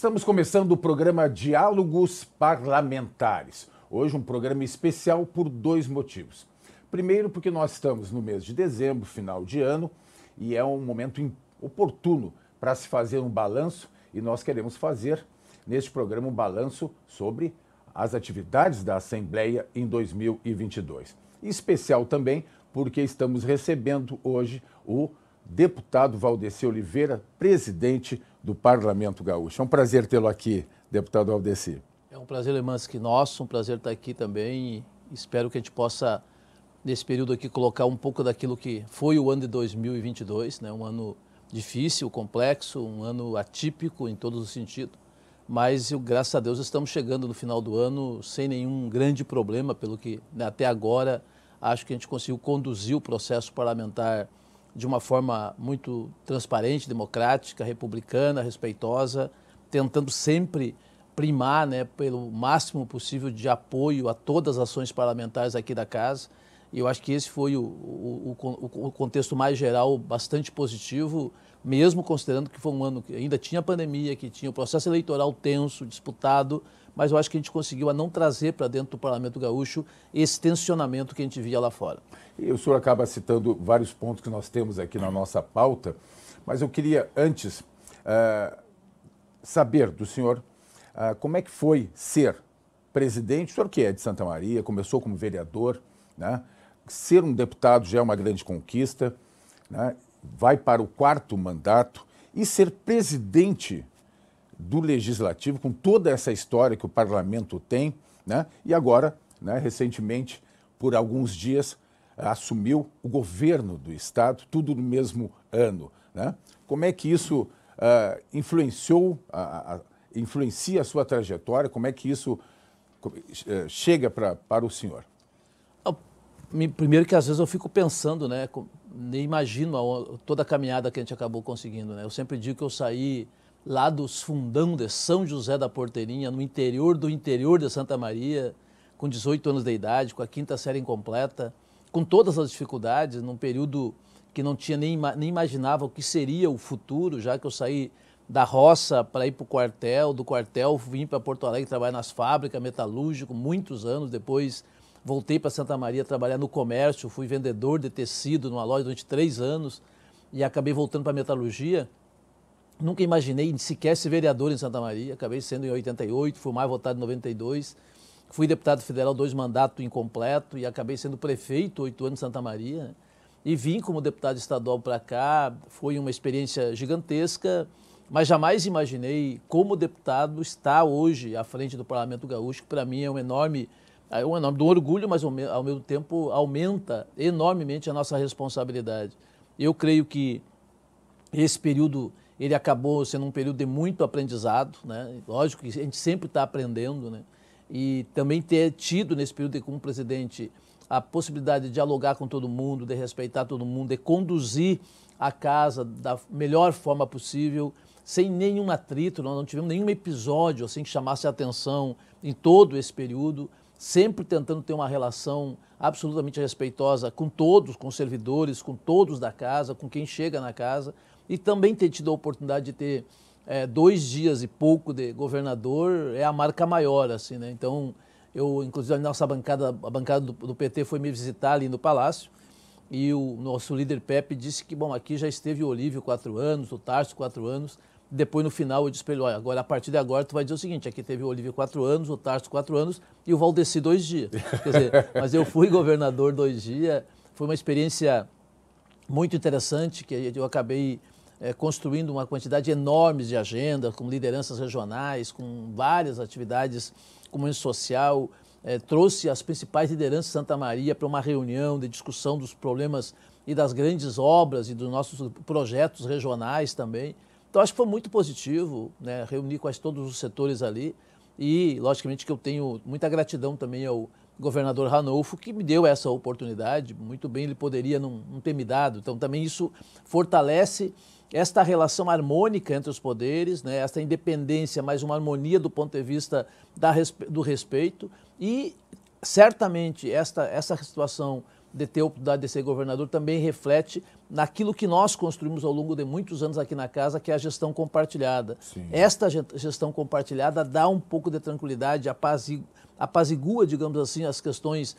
Estamos começando o programa Diálogos Parlamentares. Hoje um programa especial por dois motivos. Primeiro, porque nós estamos no mês de dezembro, final de ano, e é um momento oportuno para se fazer um balanço, e nós queremos fazer neste programa um balanço sobre as atividades da Assembleia em 2022. Especial também porque estamos recebendo hoje o deputado Valdeci Oliveira, presidente do Parlamento Gaúcho. É um prazer tê-lo aqui, deputado Valdeci. É um prazer, Lemanski, nosso, um prazer estar aqui também. Espero que a gente possa, nesse período aqui, colocar um pouco daquilo que foi o ano de 2022, né? Um ano difícil, complexo, um ano atípico em todos os sentidos. Mas, graças a Deus, estamos chegando no final do ano sem nenhum grande problema, pelo que até agora acho que a gente conseguiu conduzir o processo parlamentar de uma forma muito transparente, democrática, republicana, respeitosa, tentando sempre primar, né, pelo máximo possível de apoio a todas as ações parlamentares aqui da casa. E eu acho que esse foi o contexto mais geral, bastante positivo, mesmo considerando que foi um ano que ainda tinha pandemia, que tinha o processo eleitoral tenso, disputado, mas eu acho que a gente conseguiu não trazer para dentro do Parlamento Gaúcho esse tensionamento que a gente via lá fora. E o senhor acaba citando vários pontos que nós temos aqui na nossa pauta, mas eu queria antes saber do senhor como é que foi ser presidente. O senhor que é de Santa Maria, começou como vereador, né? Ser um deputado já é uma grande conquista, né? Vai para o quarto mandato, e ser presidente do Legislativo, com toda essa história que o Parlamento tem, né? E agora, né, recentemente, por alguns dias, assumiu o governo do Estado, tudo no mesmo ano, né? Como é que isso influencia a sua trajetória? Como é que isso chega para o senhor? Primeiro que às vezes eu fico pensando, né? Nem imagino toda a caminhada que a gente acabou conseguindo, né? Eu sempre digo que eu saí lá dos fundão de São José da Porteirinha, no interior do interior de Santa Maria, com 18 anos de idade, com a 5ª série incompleta, com todas as dificuldades, num período que não tinha nem imaginava o que seria o futuro, já que eu saí da roça para ir para o quartel, do quartel vim para Porto Alegre trabalhar nas fábricas, metalúrgico, muitos anos depois. Voltei para Santa Maria trabalhar no comércio, fui vendedor de tecido numa loja durante 3 anos e acabei voltando para a metalurgia. Nunca imaginei sequer ser vereador em Santa Maria, acabei sendo em 88, fui mais votado em 92. Fui deputado federal 2 mandatos incompleto e acabei sendo prefeito 8 anos em Santa Maria. E vim como deputado estadual para cá, foi uma experiência gigantesca, mas jamais imaginei como deputado estar hoje à frente do Parlamento Gaúcho, que para mim é um enorme do orgulho, mas ao mesmo tempo aumenta enormemente a nossa responsabilidade. Eu creio que esse período ele acabou sendo um período de muito aprendizado, né? Lógico que a gente sempre está aprendendo, né? E também ter tido nesse período como presidente a possibilidade de dialogar com todo mundo, de respeitar todo mundo, de conduzir a casa da melhor forma possível, sem nenhum atrito. Nós não tivemos nenhum episódio assim que chamasse a atenção em todo esse período, sempre tentando ter uma relação absolutamente respeitosa com todos, com os servidores, com todos da casa, com quem chega na casa, e também ter tido a oportunidade de ter 2 dias e pouco de governador é a marca maior, assim, né? Então, eu, inclusive, a nossa bancada, a bancada do PT foi me visitar ali no Palácio, e o nosso líder Pepe disse que, bom, aqui já esteve o Olívio 4 anos, o Tarso 4 anos, depois, no final, eu disse para ele, olha, agora, a partir de agora, tu vai dizer o seguinte, aqui teve o Olívio 4 anos, o Tarso 4 anos e o Valdeci 2 dias. Quer dizer, mas eu fui governador 2 dias, foi uma experiência muito interessante, que eu acabei construindo uma quantidade enorme de agendas, com lideranças regionais, com várias atividades, como social, trouxe as principais lideranças de Santa Maria para uma reunião de discussão dos problemas e das grandes obras e dos nossos projetos regionais também. Então, acho que foi muito positivo, né? Reunir quase todos os setores ali e, logicamente, que eu tenho muita gratidão também ao governador Hanolfo, que me deu essa oportunidade. Muito bem, ele poderia não ter me dado. Então, também isso fortalece esta relação harmônica entre os poderes, né? Esta independência, mais uma harmonia do ponto de vista do respeito. E, certamente, essa situação de ter a oportunidade de ser governador também reflete naquilo que nós construímos ao longo de muitos anos aqui na casa, que é a gestão compartilhada. Sim. Esta gestão compartilhada dá um pouco de tranquilidade, apazigua, digamos assim, as questões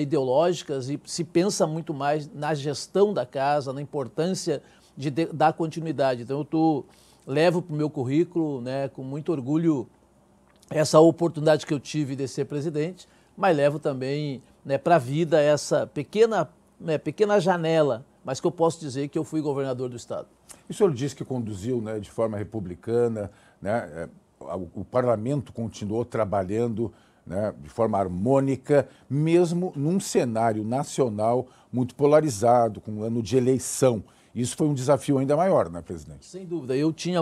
ideológicas e se pensa muito mais na gestão da casa, na importância de dar continuidade. Então, levo para o meu currículo, né, com muito orgulho, essa oportunidade que eu tive de ser presidente, mas levo também, né, para a vida essa pequena janela, mas que eu posso dizer que eu fui governador do Estado. E o senhor disse que conduziu, né, de forma republicana, né, o parlamento continuou trabalhando, né, de forma harmônica, mesmo num cenário nacional muito polarizado, com um ano de eleição. Isso foi um desafio ainda maior, né, presidente? Sem dúvida. Eu tinha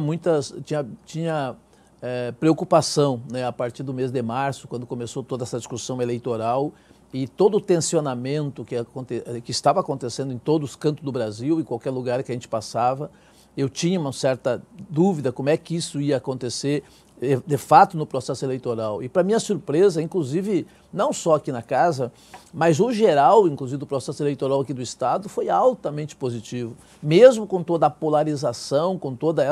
preocupação, né, a partir do mês de março, quando começou toda essa discussão eleitoral e todo o tensionamento que estava acontecendo em todos os cantos do Brasil, em qualquer lugar que a gente passava. Eu tinha uma certa dúvida como é que isso ia acontecer de fato no processo eleitoral. E para minha surpresa, inclusive, não só aqui na casa, mas o geral, inclusive, do processo eleitoral aqui do Estado foi altamente positivo. Mesmo com toda a polarização, com toda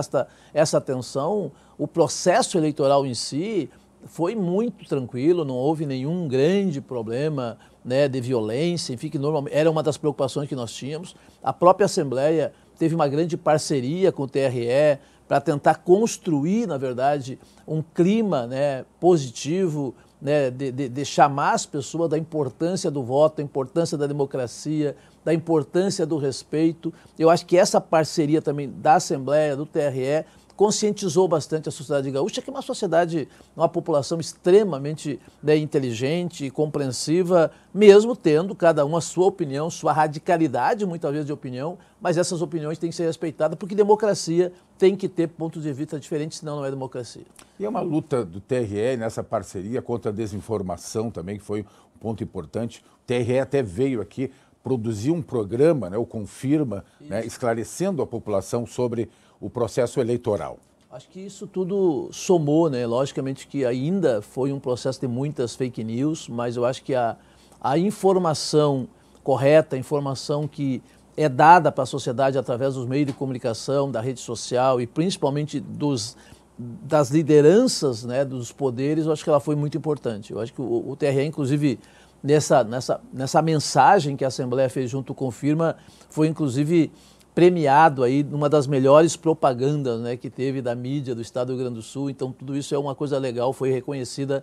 essa tensão, o processo eleitoral em si foi muito tranquilo, não houve nenhum grande problema, né, de violência, enfim, que normalmente era uma das preocupações que nós tínhamos. A própria Assembleia teve uma grande parceria com o TRE, para tentar construir, na verdade, um clima, né, positivo, né, de chamar as pessoas da importância do voto, da importância da democracia, da importância do respeito. Eu acho que essa parceria também da Assembleia, do TRE, conscientizou bastante a sociedade gaúcha, que é uma sociedade, uma população extremamente, né, inteligente e compreensiva, mesmo tendo cada um a sua opinião, sua radicalidade, muitas vezes, de opinião, mas essas opiniões têm que ser respeitadas, porque democracia tem que ter pontos de vista diferentes, senão não é democracia. E é uma luta do TRE nessa parceria contra a desinformação também, que foi um ponto importante. O TRE até veio aqui produzir um programa, né, o Confirma, né, esclarecendo a população sobre o processo eleitoral. Acho que isso tudo somou, né? Logicamente que ainda foi um processo de muitas fake news, mas eu acho que a informação correta, a informação que é dada para a sociedade através dos meios de comunicação, da rede social e principalmente das lideranças, né, dos poderes, eu acho que ela foi muito importante. Eu acho que o TRE, inclusive, nessa mensagem que a Assembleia fez junto com o Confirma, foi inclusive premiado aí numa das melhores propagandas, né, que teve da mídia do Estado do Rio Grande do Sul. Então, tudo isso é uma coisa legal, foi reconhecida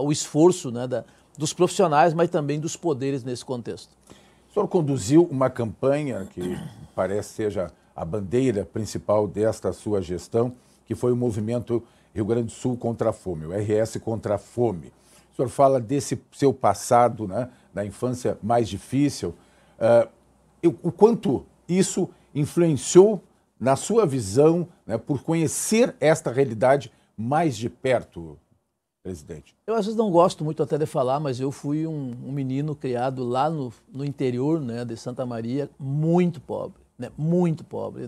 o esforço, né, dos profissionais, mas também dos poderes nesse contexto. O senhor conduziu uma campanha que parece seja a bandeira principal desta sua gestão, que foi o Movimento Rio Grande do Sul contra a Fome, o RS contra a Fome. O senhor fala desse seu passado, né, na infância mais difícil. O quanto isso influenciou na sua visão, né, por conhecer esta realidade mais de perto, presidente? Eu às vezes não gosto muito até de falar, mas eu fui um menino criado lá no interior, né, de Santa Maria, muito pobre, né, muito pobre.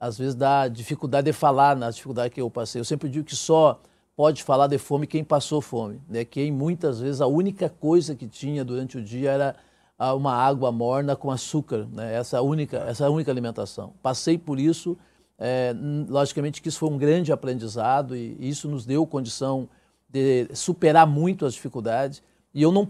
Às vezes dá dificuldade de falar nas dificuldades que eu passei. Eu sempre digo que só pode falar de fome quem passou fome, né, quem muitas vezes a única coisa que tinha durante o dia era uma água morna com açúcar, né? Essa única alimentação. Passei por isso, logicamente que isso foi um grande aprendizado e isso nos deu condição de superar muito as dificuldades. E eu não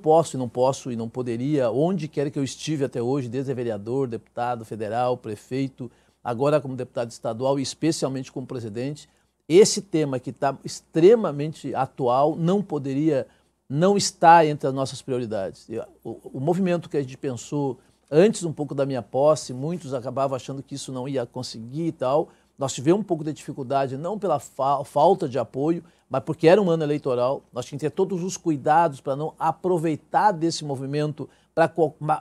poderia, onde quer que eu estive até hoje, desde vereador, deputado federal, prefeito, agora como deputado estadual e especialmente como presidente, esse tema que está extremamente atual não poderia não está entre as nossas prioridades. O movimento que a gente pensou antes um pouco da minha posse, muitos acabavam achando que isso não ia conseguir e tal. Nós tivemos um pouco de dificuldade, não pela falta de apoio, mas porque era um ano eleitoral. Nós tínhamos que ter todos os cuidados para não aproveitar desse movimento para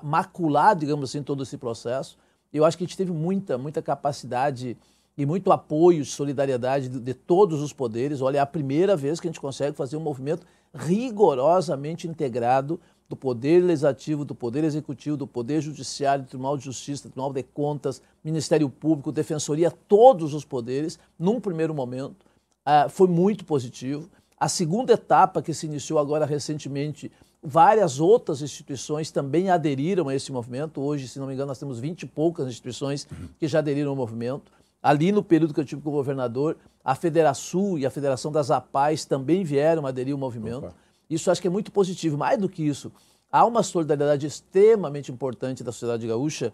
macular, digamos assim, todo esse processo. Eu acho que a gente teve muita capacidade e muito apoio, solidariedade de todos os poderes. Olha, é a primeira vez que a gente consegue fazer um movimento rigorosamente integrado do Poder Legislativo, do Poder Executivo, do Poder Judiciário, do Tribunal de Justiça, do Tribunal de Contas, Ministério Público, Defensoria, todos os poderes, num primeiro momento. Foi muito positivo. A segunda etapa que se iniciou agora recentemente Várias outras instituições também aderiram a esse movimento. Hoje, se não me engano, nós temos 20 e poucas instituições que já aderiram ao movimento. Ali no período que eu tive como governador, a FederaSul e a Federação das APAES também vieram aderir ao movimento. Opa. Isso acho que é muito positivo. Mais do que isso, há uma solidariedade extremamente importante da sociedade gaúcha.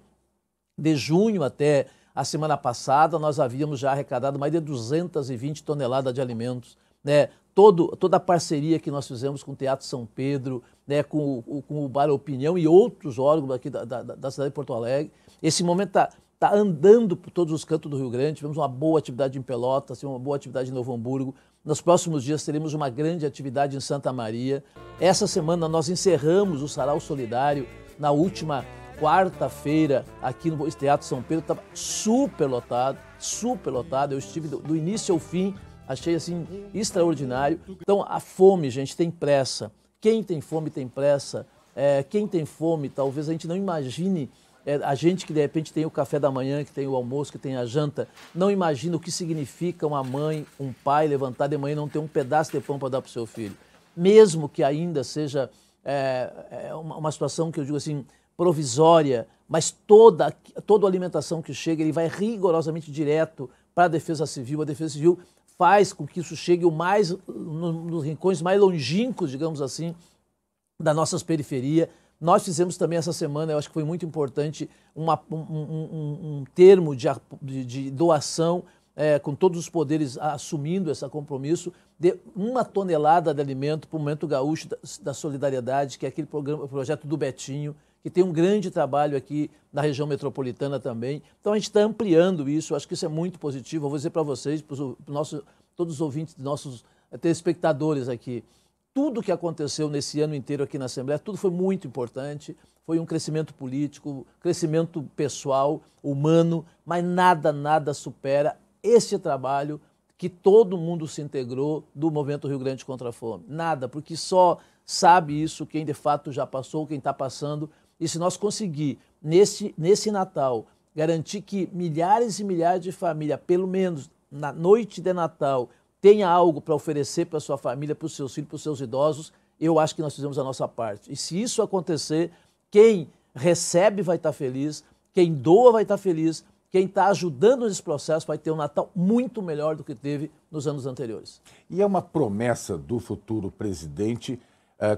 De junho até a semana passada, nós havíamos já arrecadado mais de 220 toneladas de alimentos, né? Toda a parceria que nós fizemos com o Teatro São Pedro, né, com o Bar Opinião e outros órgãos aqui da cidade de Porto Alegre. Esse momento tá andando por todos os cantos do Rio Grande. Tivemos uma boa atividade em Pelotas, uma boa atividade em Novo Hamburgo. Nos próximos dias teremos uma grande atividade em Santa Maria. Essa semana nós encerramos o Sarau Solidário na última quarta-feira aqui no Teatro São Pedro. Estava super lotado, super lotado. Eu estive do início ao fim. Achei, assim, extraordinário. Então, a fome, gente, tem pressa. Quem tem fome tem pressa. Quem tem fome, talvez a gente não imagine, a gente que, de repente, tem o café da manhã, que tem o almoço, que tem a janta, não imagina o que significa uma mãe, um pai levantar de manhã e não ter um pedaço de pão para dar para o seu filho. Mesmo que ainda seja uma situação que eu digo assim, provisória, mas toda a alimentação que chega, ele vai rigorosamente direto para a Defesa Civil. A Defesa Civil faz com que isso chegue nos rincões mais longínquos, digamos assim, das nossas periferias. Nós fizemos também essa semana, eu acho que foi muito importante, um termo de doação, com todos os poderes assumindo esse compromisso, de 1 tonelada de alimento para o Movimento Gaúcho da Solidariedade, que é aquele projeto do Betinho, que tem um grande trabalho aqui na região metropolitana também. Então, a gente está ampliando isso, acho que isso é muito positivo. Eu vou dizer para vocês, para todos os ouvintes, nossos telespectadores aqui, tudo que aconteceu nesse ano inteiro aqui na Assembleia, tudo foi muito importante, foi um crescimento político, crescimento pessoal, humano, mas nada supera esse trabalho que todo mundo se integrou do Movimento Rio Grande contra a Fome. Nada, porque só sabe isso quem de fato já passou, quem está passando. E se nós conseguir, nesse Natal, garantir que milhares e milhares de famílias, pelo menos na noite de Natal, tenha algo para oferecer para a sua família, para os seus filhos, para os seus idosos, eu acho que nós fizemos a nossa parte. E se isso acontecer, quem recebe vai estar feliz, quem doa vai estar feliz, quem está ajudando nesse processo vai ter um Natal muito melhor do que teve nos anos anteriores. E é uma promessa do futuro presidente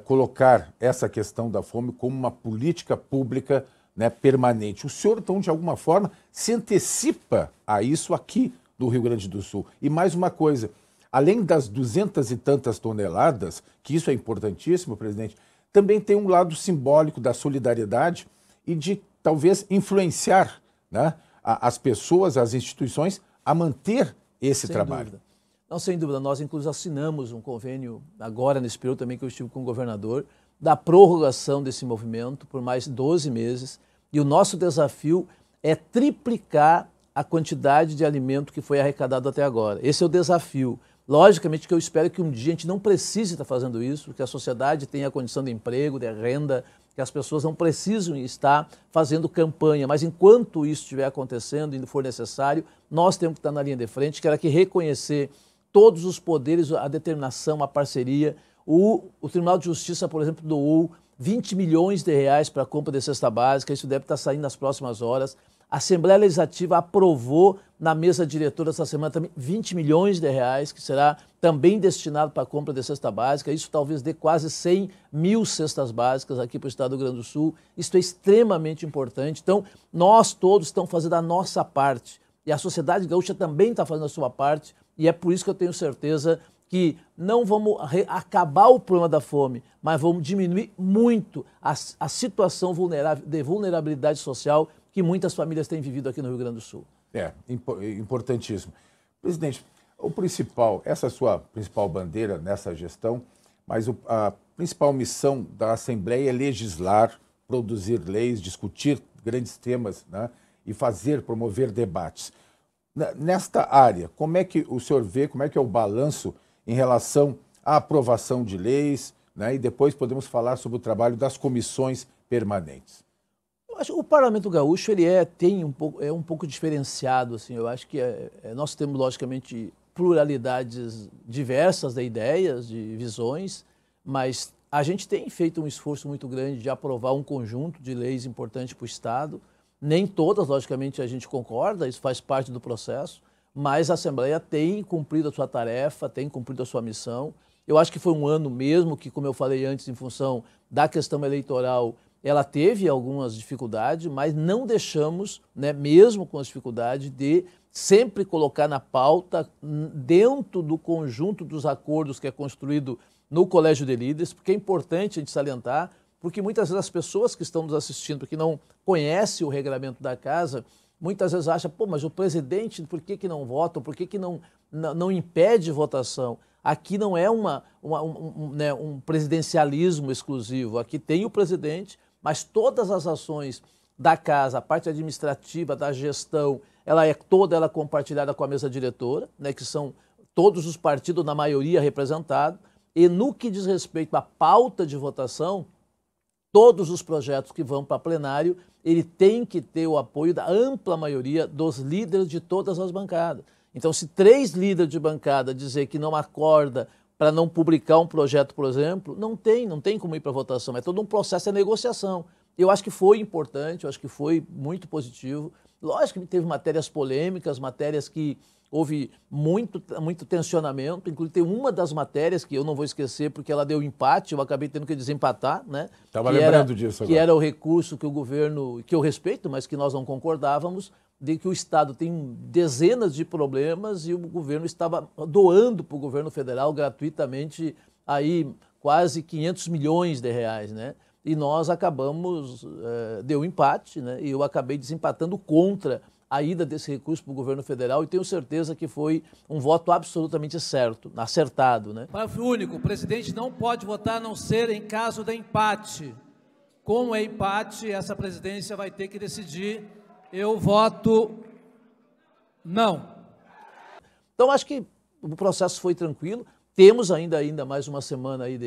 colocar essa questão da fome como uma política pública, né, permanente. O senhor, então, de alguma forma, se antecipa a isso aqui do Rio Grande do Sul. E mais uma coisa, além das 200 e tantas toneladas, que isso é importantíssimo, presidente, também tem um lado simbólico da solidariedade e de, talvez, influenciar, né, as pessoas, as instituições, a manter esse trabalho. Sem dúvida. Não, sem dúvida, nós inclusive assinamos um convênio, agora nesse período também que eu estive com o governador, da prorrogação desse movimento por mais 12 meses. E o nosso desafio é triplicar a quantidade de alimento que foi arrecadado até agora. Esse é o desafio. Logicamente que eu espero que um dia a gente não precise estar fazendo isso, que a sociedade tenha a condição de emprego, de renda, que as pessoas não precisam estar fazendo campanha. Mas enquanto isso estiver acontecendo e for necessário, nós temos que estar na linha de frente, que era que reconhecer todos os poderes, a determinação, a parceria. O Tribunal de Justiça, por exemplo, doou 20 milhões de reais para a compra de cesta básica, isso deve estar saindo nas próximas horas. A Assembleia Legislativa aprovou na mesa diretora essa semana também 20 milhões de reais, que será também destinado para a compra de cesta básica. Isso talvez dê quase 100 mil cestas básicas aqui para o estado do Rio Grande do Sul. Isso é extremamente importante. Então, nós todos estamos fazendo a nossa parte e a sociedade gaúcha também está fazendo a sua parte. E é por isso que eu tenho certeza que não vamos acabar o problema da fome, mas vamos diminuir muito a situação de vulnerabilidade social que muitas famílias têm vivido aqui no Rio Grande do Sul. É, importantíssimo. Presidente, essa é a sua principal bandeira nessa gestão, mas a principal missão da Assembleia é legislar, produzir leis, discutir grandes temas, né, e promover debates. Nesta área, como é que o senhor vê, como é que é o balanço em relação à aprovação de leis, né? E depois podemos falar sobre o trabalho das comissões permanentes. Eu acho que o Parlamento Gaúcho ele é um pouco diferenciado, assim. Eu acho que nós temos, logicamente, pluralidades diversas de ideias, de visões, mas A gente tem feito um esforço muito grande de aprovar um conjunto de leis importantes para o Estado. Nem todas, logicamente, a gente concorda, isso faz parte do processo, mas a Assembleia tem cumprido a sua tarefa, tem cumprido a sua missão. Eu acho que foi um ano mesmo que, como eu falei antes, em função da questão eleitoral, ela teve algumas dificuldades, mas não deixamos, né, mesmo com as dificuldades, de sempre colocar na pauta, dentro do conjunto dos acordos que é construído no Colégio de Líderes, porque é importante a gente salientar, porque muitas vezes as pessoas que estão nos assistindo, que não conhecem o regramento da casa, muitas vezes acham, pô, mas o presidente, por que não vota? Por que não impede votação? Aqui não é um presidencialismo exclusivo, aqui tem o presidente, mas todas as ações da casa, a parte administrativa, da gestão, ela é toda compartilhada com a mesa diretora, né, que são todos os partidos, na maioria, representados, e no que diz respeito à pauta de votação, todos os projetos que vão para plenário, ele tem que ter o apoio da ampla maioria dos líderes de todas as bancadas. Então, se 3 líderes de bancada dizer que não acorda para não publicar um projeto, por exemplo, não tem como ir para votação, é todo um processo de negociação. Eu acho que foi importante, eu acho que foi muito positivo. Lógico que teve matérias polêmicas, matérias que houve muito tensionamento, inclusive tem uma das matérias que eu não vou esquecer porque ela deu empate, eu acabei tendo que desempatar, né? Estava lembrando disso agora. Que era o recurso que o governo, que eu respeito, mas que nós não concordávamos, de que o Estado tem dezenas de problemas e o governo estava doando para o governo federal gratuitamente aí quase 500 milhões de reais, né? E nós acabamos, deu empate, né? E eu acabei desempatando contra a ida desse recurso para o governo federal e tenho certeza que foi um voto absolutamente certo, acertado, né? Parágrafo único, o presidente não pode votar a não ser em caso de empate. Como é empate, essa presidência vai ter que decidir. Eu voto não. Então, acho que o processo foi tranquilo. Temos ainda mais uma semana aí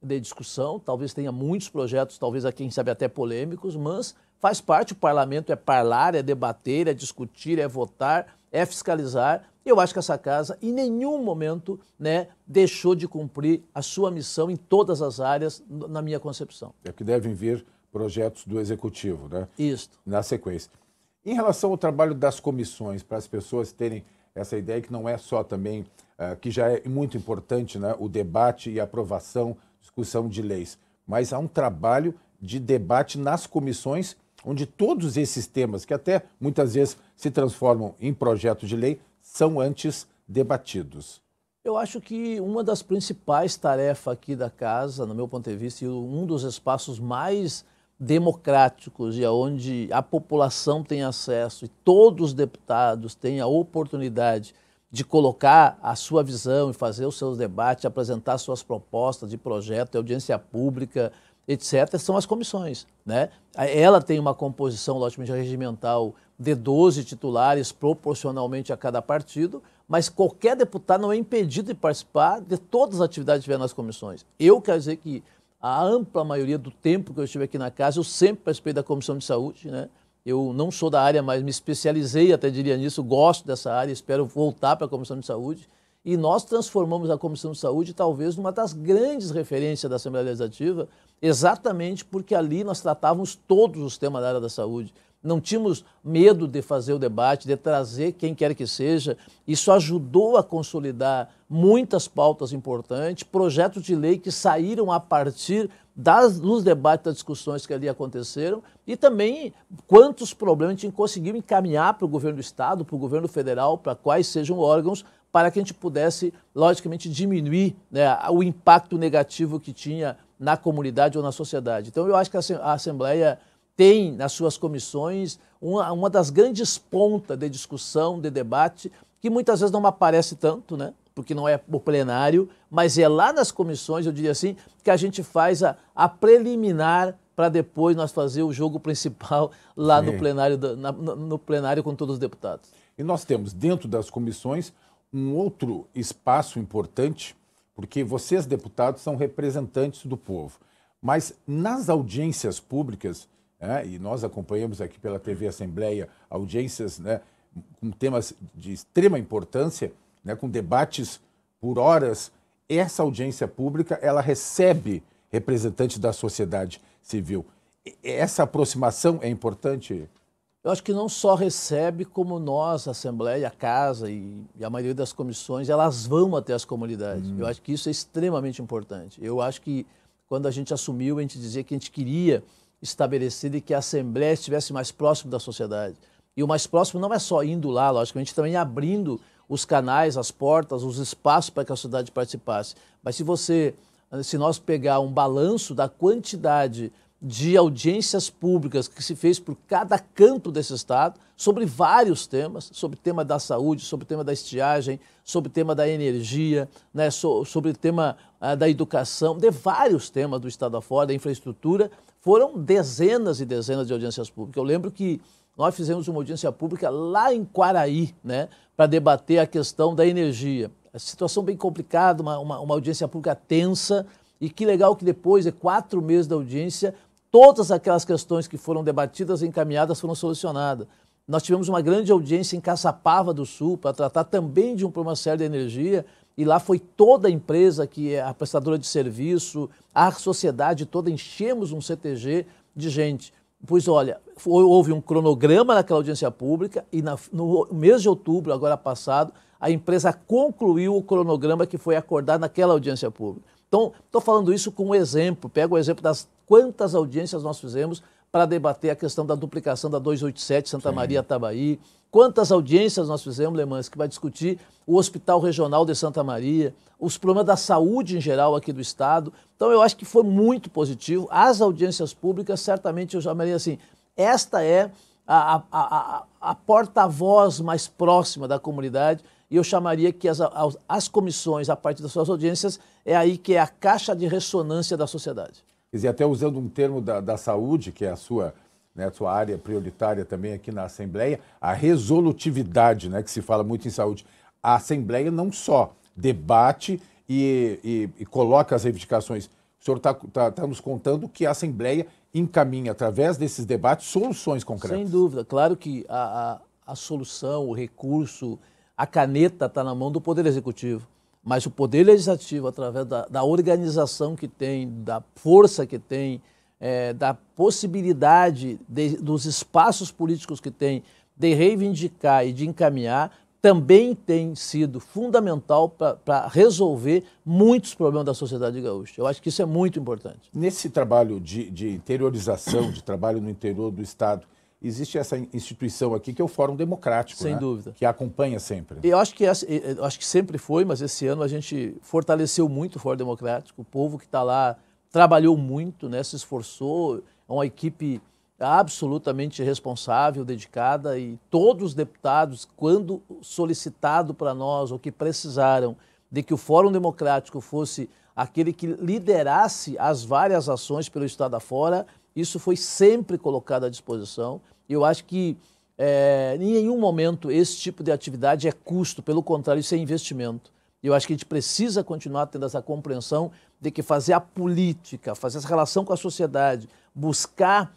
de discussão. Talvez tenha muitos projetos, talvez, quem sabe, até polêmicos, mas faz parte. O parlamento é parlar, é debater, é discutir, é votar, é fiscalizar. Eu acho que essa casa, em nenhum momento, né, deixou de cumprir a sua missão em todas as áreas, na minha concepção. É que devem vir projetos do Executivo, né? Isso. Na sequência. Em relação ao trabalho das comissões, para as pessoas terem essa ideia que não é só também, que já é muito importante, né, o debate e aprovação, discussão de leis, mas há um trabalho de debate nas comissões, onde todos esses temas, que até muitas vezes se transformam em projetos de lei, são antes debatidos. Eu acho que uma das principais tarefas aqui da casa, no meu ponto de vista, e um dos espaços mais democráticos e onde a população tem acesso e todos os deputados têm a oportunidade de colocar a sua visão e fazer os seus debates, apresentar suas propostas de projeto, de audiência pública, etc., são as comissões, né? Ela tem uma composição, logicamente, regimental de 12 titulares proporcionalmente a cada partido, mas qualquer deputado não é impedido de participar de todas as atividades que tiver nas comissões. Eu quero dizer que a ampla maioria do tempo que eu estive aqui na casa, eu sempre participei da Comissão de Saúde, né? Eu não sou da área, mas me especializei, até diria nisso, gosto dessa área, espero voltar para a Comissão de Saúde. E nós transformamos a Comissão de Saúde, talvez, numa das grandes referências da Assembleia Legislativa, exatamente porque ali nós tratávamos todos os temas da área da saúde. Não tínhamos medo de fazer o debate, de trazer quem quer que seja. Isso ajudou a consolidar muitas pautas importantes, projetos de lei que saíram a partir dos debates, das discussões que ali aconteceram e também quantos problemas a gente conseguiu encaminhar para o governo do Estado, para o governo federal, para quais sejam órgãos, para que a gente pudesse, logicamente, diminuir, né, o impacto negativo que tinha na comunidade ou na sociedade. Então, eu acho que a Assembleia tem, nas suas comissões, uma das grandes pontas de discussão, de debate, que muitas vezes não aparece tanto, né, porque não é o plenário, mas é lá nas comissões, eu diria assim, que a gente faz a preliminar para depois nós fazer o jogo principal lá no plenário, no plenário com todos os deputados. E nós temos, dentro das comissões, um outro espaço importante, porque vocês, deputados, são representantes do povo. Mas nas audiências públicas, né, e nós acompanhamos aqui pela TV Assembleia audiências, né, com temas de extrema importância, né, com debates por horas, essa audiência pública ela recebe representante da sociedade civil. Essa aproximação é importante? Eu acho que não só recebe, como nós, a Assembleia, a Casa e a maioria das comissões, elas vão até as comunidades. Eu acho que isso é extremamente importante. Eu acho que quando a gente assumiu, a gente dizia que a gente queria estabelecer e que a Assembleia estivesse mais próximo da sociedade. E o mais próximo não é só indo lá, logicamente, também abrindo os canais, as portas, os espaços para que a sociedade participasse. Mas se nós pegar um balanço da quantidade de audiências públicas que se fez por cada canto desse estado, sobre vários temas, sobre o tema da saúde, sobre o tema da estiagem, sobre o tema da energia, né, sobre o tema da educação, de vários temas do estado afora, da infraestrutura, foram dezenas e dezenas de audiências públicas. Eu lembro que nós fizemos uma audiência pública lá em Quaraí, né, para debater a questão da energia. A situação bem complicada, uma audiência pública tensa, e que legal que depois de 4 meses da audiência, todas aquelas questões que foram debatidas e encaminhadas foram solucionadas. Nós tivemos uma grande audiência em Caçapava do Sul para tratar também de um problema sério de energia, e lá foi toda a empresa, que é a prestadora de serviço, a sociedade toda, enchemos um CTG de gente. Pois olha, houve um cronograma naquela audiência pública e no mês de outubro, agora passado, a empresa concluiu o cronograma que foi acordado naquela audiência pública. Então, estou falando isso com um exemplo, pego o exemplo das quantas audiências nós fizemos para debater a questão da duplicação da 287 Santa Maria, Tabaí, quantas audiências nós fizemos, Lemans, que vai discutir o Hospital Regional de Santa Maria, os problemas da saúde em geral aqui do estado. Então, eu acho que foi muito positivo. As audiências públicas, certamente, eu chamaria assim, esta é a porta-voz mais próxima da comunidade. E eu chamaria que as comissões, a partir das suas audiências, é aí que é a caixa de ressonância da sociedade. Quer dizer, até usando um termo da saúde, que é a sua área prioritária também aqui na Assembleia, a resolutividade, né, que se fala muito em saúde. A Assembleia não só debate e coloca as reivindicações. O senhor está nos contando que a Assembleia encaminha, através desses debates, soluções concretas. Sem dúvida. Claro que a solução, o recurso, a caneta está na mão do Poder Executivo, mas o Poder Legislativo, através da organização que tem, da força que tem, da possibilidade dos espaços políticos que tem de reivindicar e de encaminhar, também tem sido fundamental para resolver muitos problemas da sociedade gaúcha. Eu acho que isso é muito importante. Nesse trabalho de interiorização, de trabalho no interior do estado, existe essa instituição aqui que é o Fórum Democrático, sem dúvida, que acompanha sempre. Eu acho que sempre foi, mas esse ano a gente fortaleceu muito o Fórum Democrático. O povo que está lá trabalhou muito, né, se esforçou. É uma equipe absolutamente responsável, dedicada, e todos os deputados, quando solicitado para nós, ou que precisaram de que o Fórum Democrático fosse aquele que liderasse as várias ações pelo estado afora, isso foi sempre colocado à disposição. Eu acho que em nenhum momento esse tipo de atividade é custo, pelo contrário, isso é investimento. Eu acho que a gente precisa continuar tendo essa compreensão de que fazer a política, fazer essa relação com a sociedade, buscar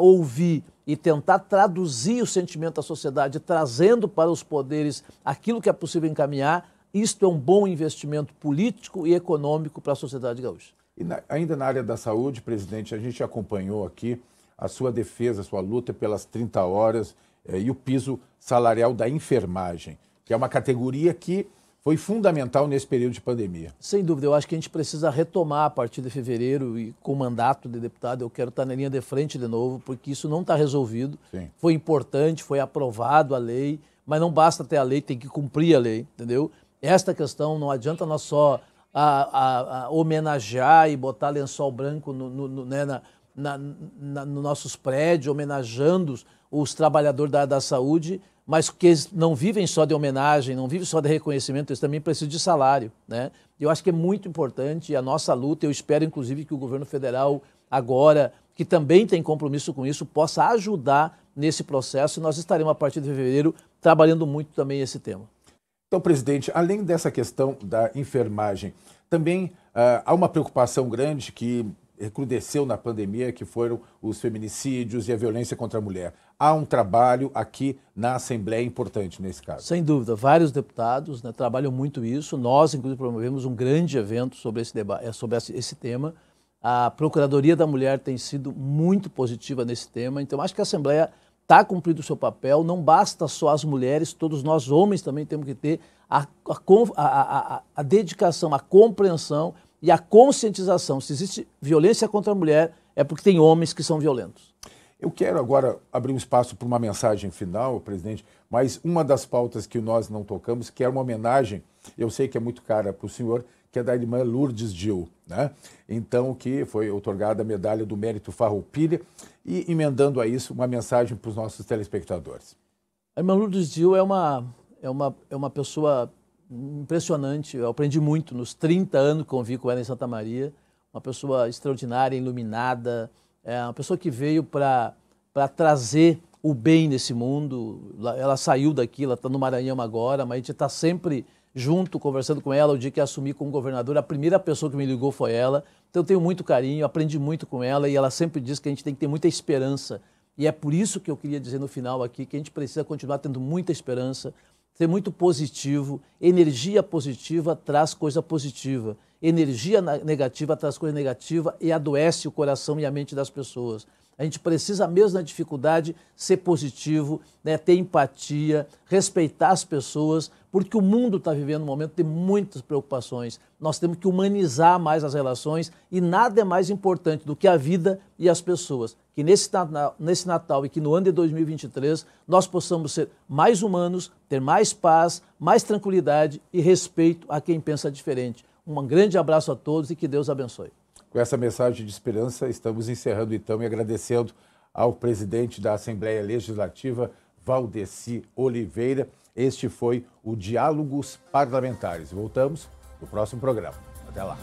ouvir e tentar traduzir o sentimento da sociedade, trazendo para os poderes aquilo que é possível encaminhar, isto é um bom investimento político e econômico para a sociedade gaúcha. E ainda na área da saúde, presidente, a gente acompanhou aqui a sua defesa, a sua luta pelas 30 horas e o piso salarial da enfermagem, que é uma categoria que foi fundamental nesse período de pandemia. Sem dúvida, eu acho que a gente precisa retomar a partir de fevereiro, e com o mandato de deputado eu quero estar na linha de frente de novo, porque isso não está resolvido. Sim. Foi importante, foi aprovado a lei, mas não basta ter a lei, tem que cumprir a lei, entendeu? Esta questão não adianta nós só a homenagear e botar lençol branco nos nossos prédios, homenageando os trabalhadores da saúde, mas que eles não vivem só de homenagem, não vivem só de reconhecimento, eles também precisam de salário, né? Eu acho que é muito importante a nossa luta. Eu espero, inclusive, que o governo federal agora, que também tem compromisso com isso, possa ajudar nesse processo, e nós estaremos, a partir de fevereiro, trabalhando muito também esse tema. Então, presidente, além dessa questão da enfermagem, também há uma preocupação grande que recrudesceu na pandemia, que foram os feminicídios e a violência contra a mulher. Há um trabalho aqui na Assembleia importante nesse caso. Sem dúvida, vários deputados, né, trabalham muito isso. Nós, inclusive, promovemos um grande evento sobre esse tema. A Procuradoria da Mulher tem sido muito positiva nesse tema, então acho que a Assembleia está cumprindo o seu papel, não basta só as mulheres, todos nós homens também temos que ter a dedicação, a compreensão e a conscientização. Se existe violência contra a mulher, é porque tem homens que são violentos. Eu quero agora abrir um espaço para uma mensagem final, presidente, mas uma das pautas que nós não tocamos, que é uma homenagem, eu sei que é muito cara para o senhor, que é da irmã Lourdes Gil, né? Então, que foi outorgada a medalha do mérito Farroupilha, e emendando a isso uma mensagem para os nossos telespectadores. A irmã Lourdes Gil é uma pessoa impressionante, eu aprendi muito nos 30 anos que convivi com ela em Santa Maria, uma pessoa extraordinária, iluminada, é uma pessoa que veio para trazer o bem nesse mundo. Ela saiu daqui, ela está no Maranhão agora, mas a gente está sempre junto, conversando com ela. O dia que assumi como governador, a primeira pessoa que me ligou foi ela. Então eu tenho muito carinho, aprendi muito com ela, e ela sempre diz que a gente tem que ter muita esperança. E é por isso que eu queria dizer no final aqui que a gente precisa continuar tendo muita esperança, ser muito positivo. Energia positiva traz coisa positiva. Energia negativa traz coisa negativa e adoece o coração e a mente das pessoas. A gente precisa, mesmo na dificuldade, ser positivo, né, ter empatia, respeitar as pessoas, porque o mundo está vivendo um momento de muitas preocupações. Nós temos que humanizar mais as relações e nada é mais importante do que a vida e as pessoas. Que nesse Natal e que no ano de 2023 nós possamos ser mais humanos, ter mais paz, mais tranquilidade e respeito a quem pensa diferente. Um grande abraço a todos e que Deus abençoe. Com essa mensagem de esperança, estamos encerrando então e agradecendo ao presidente da Assembleia Legislativa, Valdeci Oliveira. Este foi o Diálogos Parlamentares. Voltamos no próximo programa. Até lá.